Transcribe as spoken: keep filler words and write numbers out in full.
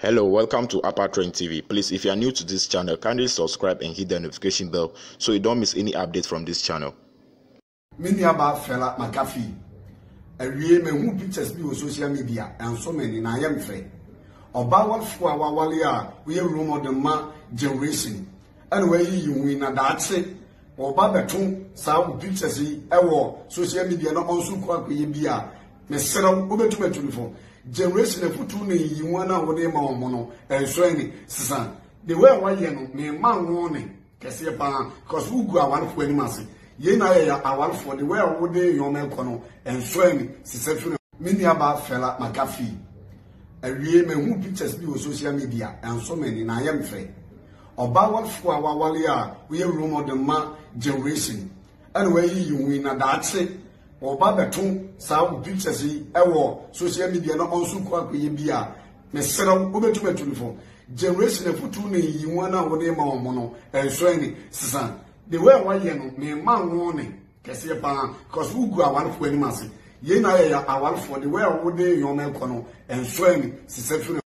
Hello, welcome to Upper Trends T V. Please, if you are new to this channel, kindly subscribe and hit the notification bell so you don't miss any update from this channel. Many about Fella Makafui. A real man who pictures me on social media and so many I am afraid. About what for our warrior, we are room of the man generation. And where you win a dance, or Babatum, some pictures, a war, social media, not also called Bia, Messer, over to my telephone. Generation of Futuni, you wanna what they mono, and Swanny, Susan. They were one young man warning, Cassia Pan, cause who go out for any mercy. Yena, I want for the well would they your melcono, and Swanny, Susan. Many about Fella Makafui. A real man who pictures me on social media, and so many I am afraid. About what for our warrior, we are room of the man generation. And where you win a dance. Or Babatum, some pictures, a war, social media, not also called Bia, Messer, over to my telephone. Generation of Futuni, you wanna what they mono, and Swanny, Susan. They were one young man warning, Cassia Pan, cause who go out for any mercy. Yena, I want for the well would they your melcono, and Swanny, Susan.